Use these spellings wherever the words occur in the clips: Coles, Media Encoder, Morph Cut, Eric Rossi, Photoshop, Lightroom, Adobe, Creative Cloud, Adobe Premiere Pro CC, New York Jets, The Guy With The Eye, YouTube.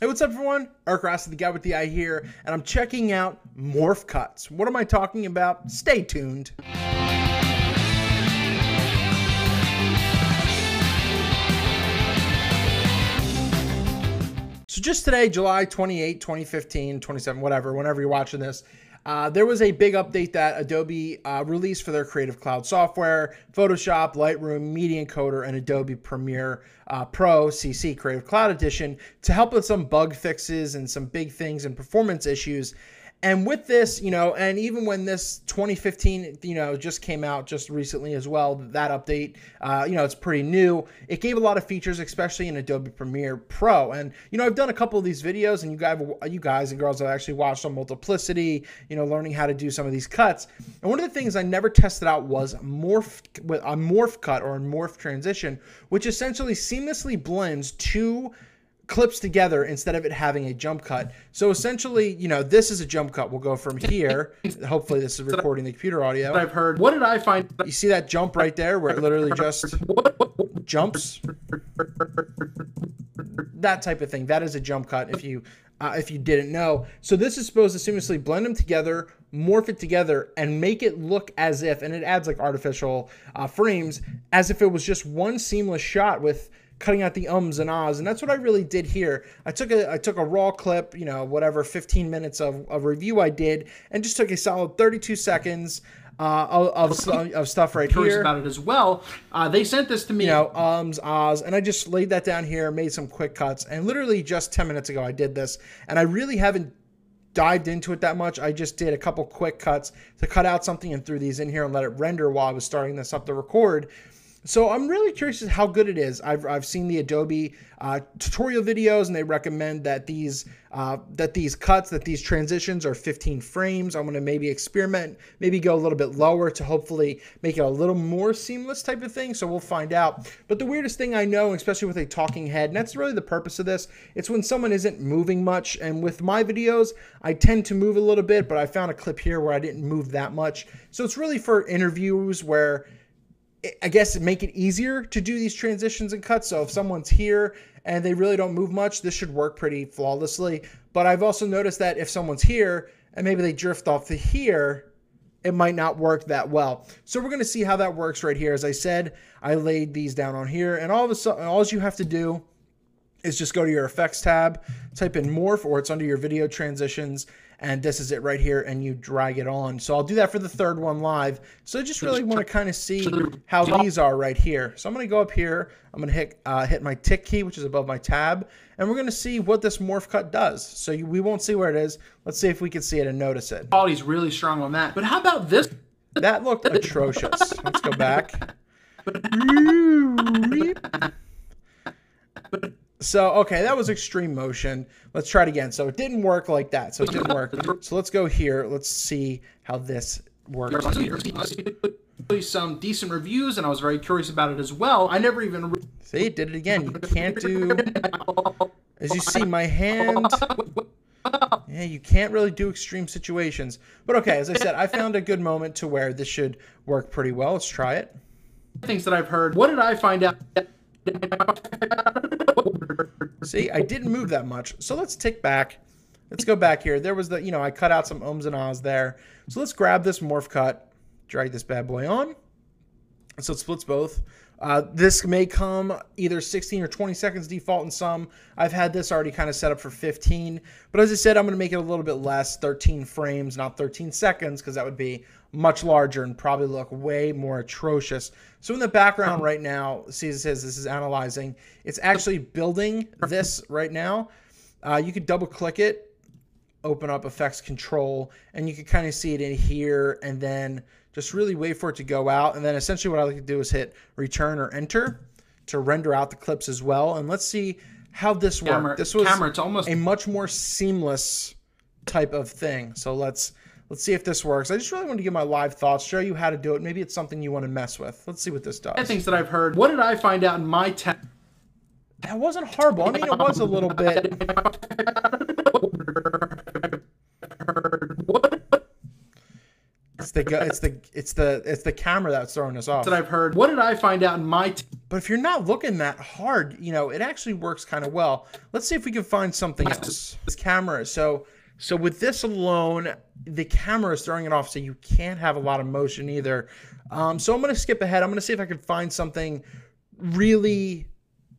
Hey, what's up everyone? Eric Rossi, the guy with the eye here, and I'm checking out Morph Cuts. What am I talking about? Stay tuned. So just today, July 28, 2015, 27, whatever, whenever you're watching this, there was a big update that Adobe released for their Creative Cloud software, Photoshop, Lightroom, Media Encoder, and Adobe Premiere Pro CC Creative Cloud Edition to help with some bug fixes and some big things and performance issues. And with this, you know, and even when this 2015, you know, just came out just recently as well, that update, you know, it's pretty new. It gave a lot of features, especially in Adobe Premiere Pro. And, you know, I've done a couple of these videos and you guys and girls have actually watched on multiplicity, you know, learning how to do some of these cuts. And one of the things I never tested out was a morph cut or a morph transition, which essentially seamlessly blends two clips together instead of it having a jump cut. So essentially, you know, this is a jump cut. We'll go from here. Hopefully this is recording the computer audio. I've heard. What did I find? You see that jump right there where it literally just jumps? That type of thing. That is a jump cut if you didn't know. So this is supposed to seamlessly blend them together, morph it together, and make it look as if, and it adds like artificial frames, as if it was just one seamless shot with cutting out the ums and ahs. And that's what I really did here. I took a raw clip, you know, whatever 15 minutes of review I did, and just took a solid 32 seconds of stuff right here. About it as well. They sent this to me. You know, ums, ahs, and I just laid that down here, made some quick cuts, and literally just 10 minutes ago I did this, and I really haven't dived into it that much. I just did a couple quick cuts to cut out something and threw these in here and let it render while I was starting this up to record. So I'm really curious how good it is. I've seen the Adobe tutorial videos, and they recommend that these transitions are 15 frames. I'm gonna maybe experiment, maybe go a little bit lower to hopefully make it a little more seamless type of thing. So we'll find out. But the weirdest thing I know, especially with a talking head, and that's really the purpose of this, it's when someone isn't moving much. And with my videos, I tend to move a little bit, but I found a clip here where I didn't move that much. So it's really for interviews where, I guess, it make it easier to do these transitions and cuts. So if someone's here and they really don't move much, this should work pretty flawlessly. But I've also noticed that if someone's here and maybe they drift off to here, it might not work that well. So we're going to see how that works right here. As I said, I laid these down on here, and all of a sudden, all you have to do is just go to your effects tab, type in morph, or it's under your video transitions, and this is it right here, and you drag it on. So I'll do that for the third one live. So I just really want to kind of see how these are right here. So I'm going to go up here, I'm going to hit my tick key, which is above my tab, and we're going to see what this morph cut does. So we won't see where it is. Let's see if we can see it and notice it. Quality's really strong on that. But how about this? That looked atrocious. Let's go back. So, okay, that was extreme motion. Let's try it again. So it didn't work like that. So it didn't work. So let's go here. Let's see how this works here. Some decent reviews, and I was very curious about it as well. I never even... See, it did it again. You can't do... As you see, my hand... Yeah, you can't really do extreme situations. But okay, as I said, I found a good moment to where this should work pretty well. Let's try it. Things that I've heard. What did I find out? See, I didn't move that much. So let's tick back. Let's go back here. There was the, you know, I cut out some ums and ahs there. So let's grab this morph cut, drag this bad boy on. So it splits both. This may come either 16 or 20 seconds default in some. I've had this already kind of set up for 15. But as I said, I'm going to make it a little bit less, 13 frames, not 13 seconds, because that would be much larger and probably look way more atrocious. So in the background right now, see, it says this is analyzing. It's actually building this right now. You could double click it, open up effects control, and you can kind of see it in here, and then just really wait for it to go out. And then essentially what I like to do is hit return or enter to render out the clips as well. And let's see how this worked. This was it's almost a much more seamless type of thing. So let's see if this works. I just really want to give my live thoughts, show you how to do it. Maybe it's something you want to mess with. Let's see what this does. Things that I've heard. What did I find out in my test? That wasn't horrible. I mean, it was a little bit. It's the camera that's throwing us off. That I've heard. What did I find out in my But if you're not looking that hard, you know, it actually works kind of well. Let's see if we can find something else. This camera. So with this alone, the camera is throwing it off, so you can't have a lot of motion either. So I'm going to skip ahead. I'm going to see if I can find something really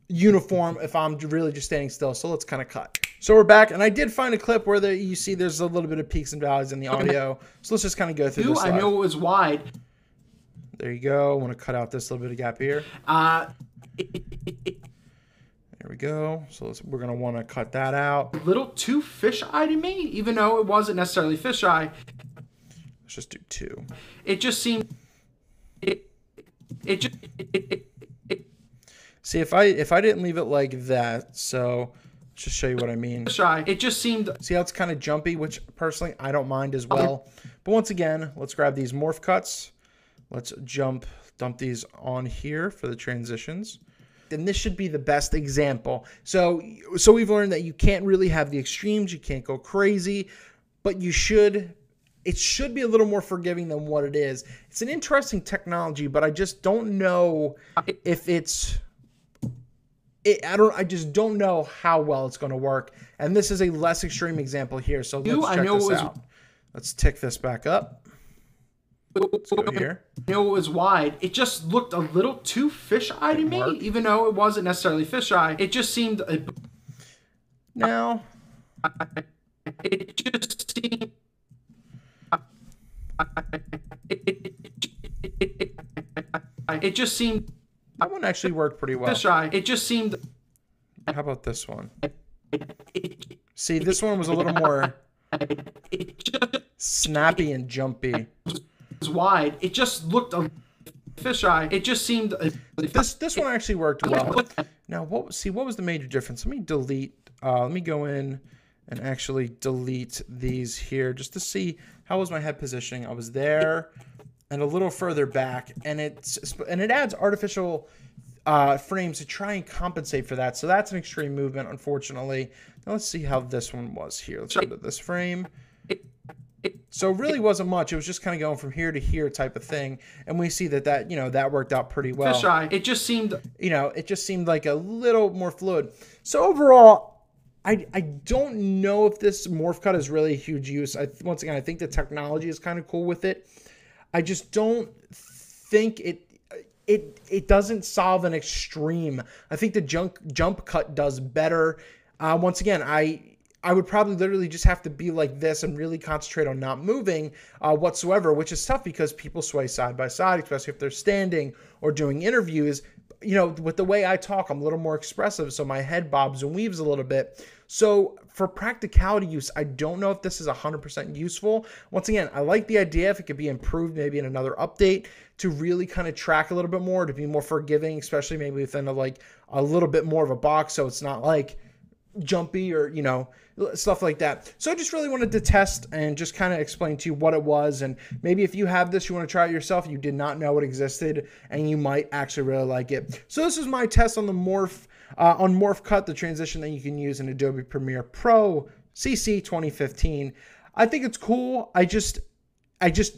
uniform if I'm really just standing still. So let's kind of cut. So we're back, and I did find a clip where you see there's a little bit of peaks and valleys in the audio. So let's just kind of go through this. I know it was wide. There you go. I want to cut out this little bit of gap here. There we go. So we're going to want to cut that out. A little too fisheye to me, even though it wasn't necessarily fisheye. Let's just do two. It just seemed... See, if I didn't leave it like that, so let's just show you what I mean. Fisheye. It just seemed... See how it's kind of jumpy, which personally I don't mind as well. But once again, let's grab these morph cuts. Let's dump these on here for the transitions. And this should be the best example. So we've learned that you can't really have the extremes. You can't go crazy, but it should be a little more forgiving than what it is. It's an interesting technology, but I just don't know if I just don't know how well it's going to work. And this is a less extreme example here. So let's check this out. Let's tick this back up. Let's go here. I know it was wide. It just looked a little too fisheye to me, even though it wasn't necessarily fisheye. It just seemed... Now... It just seemed... It just seemed... That one actually worked pretty well. Fisheye. It just seemed... How about this one? See, this one was a little more snappy and jumpy. Wide, it just looked a fisheye. It just seemed this one actually worked well. Now what was the major difference? Let me delete let me go in and actually delete these here just to see how was my head positioning. I was there and a little further back, and it adds artificial frames to try and compensate for that. So that's an extreme movement, unfortunately. Now let's see how this one was here. Let's go to this frame. So really wasn't much. It was just kind of going from here to here type of thing, and we see that you know that worked out pretty well. Fisheye. It just seemed, you know, it just seemed like a little more fluid. So overall, I don't know if this morph cut is really a huge use. Once again, I think the technology is kind of cool with it. I just don't think it doesn't solve an extreme. I think the jump cut does better. Once again, I would probably literally just have to be like this and really concentrate on not moving whatsoever, which is tough because people sway side by side, especially if they're standing or doing interviews. You know, with the way I talk, I'm a little more expressive, so my head bobs and weaves a little bit. So for practicality use, I don't know if this is 100% useful. Once again, I like the idea if it could be improved maybe in another update to really kind of track a little bit more, to be more forgiving, especially maybe within a little bit more of a box, so it's not like jumpy or, you know, stuff like that. So I just really wanted to test and just kind of explain to you what it was, and maybe if you have this, you want to try it yourself, you did not know it existed, and you might actually really like it. So this is my test on the morph cut, the transition that you can use in Adobe Premiere Pro CC 2015. I think it's cool. I just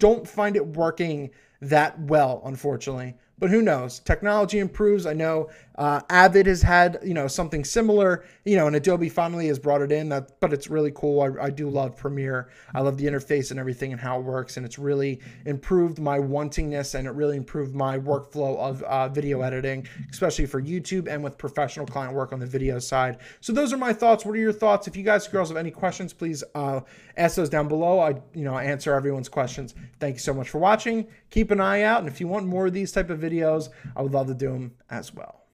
don't find it working that well, unfortunately. But who knows? Technology improves. I know Avid has had, you know, something similar, you know, and Adobe finally has brought it in. But it's really cool. I do love Premiere. I love the interface and everything and how it works. And it's really improved my wantingness, and it really improved my workflow of video editing, especially for YouTube and with professional client work on the video side. So those are my thoughts. What are your thoughts? If you guys, girls, have any questions, please ask those down below. I answer everyone's questions. Thank you so much for watching. Keep an eye out. And if you want more of these type of videos, I would love to do them as well.